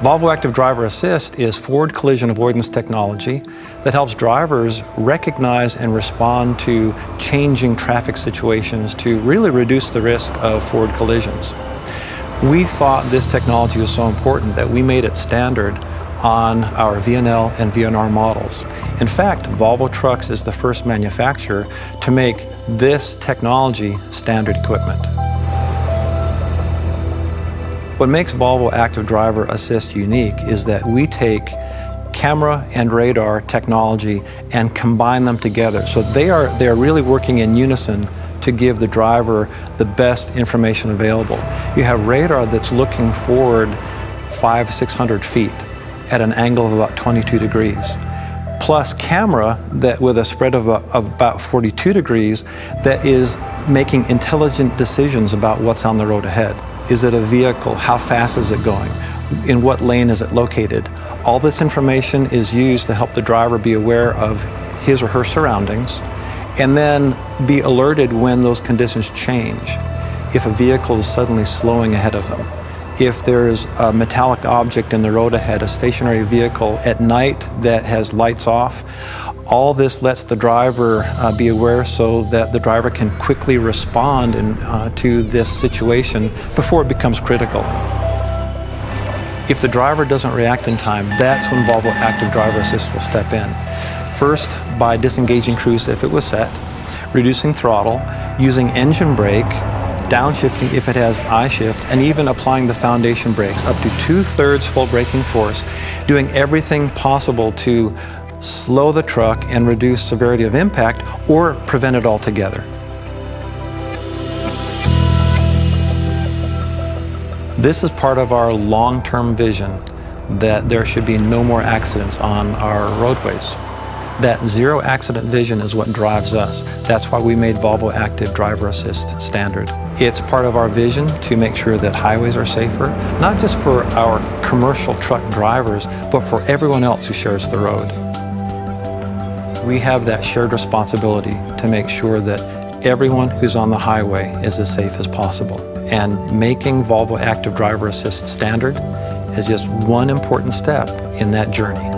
Volvo Active Driver Assist is forward collision avoidance technology that helps drivers recognize and respond to changing traffic situations to really reduce the risk of forward collisions. We thought this technology was so important that we made it standard on our VNL and VNR models. In fact, Volvo Trucks is the first manufacturer to make this technology standard equipment. What makes Volvo Active Driver Assist unique is that we take camera and radar technology and combine them together. So they are really working in unison to give the driver the best information available. You have radar that's looking forward 500–600 feet at an angle of about 22 degrees, plus camera that with a spread of about 42 degrees that is making intelligent decisions about what's on the road ahead. Is it a vehicle? How fast is it going? In what lane is it located? All this information is used to help the driver be aware of his or her surroundings and then be alerted when those conditions change. If a vehicle is suddenly slowing ahead of them, if there's a metallic object in the road ahead, a stationary vehicle at night that has lights off, all this lets the driver be aware so that the driver can quickly respond to this situation before it becomes critical. If the driver doesn't react in time, that's when Volvo Active Driver Assist will step in. First, by disengaging cruise if it was set, reducing throttle, using engine brake, downshifting if it has I-shift, and even applying the foundation brakes up to 2/3 full braking force, doing everything possible to slow the truck and reduce severity of impact or prevent it altogether. This is part of our long-term vision that there should be no more accidents on our roadways. That zero accident vision is what drives us. That's why we made Volvo Active Driver Assist standard. It's part of our vision to make sure that highways are safer, not just for our commercial truck drivers, but for everyone else who shares the road. We have that shared responsibility to make sure that everyone who's on the highway is as safe as possible. And making Volvo Active Driver Assist standard is just one important step in that journey.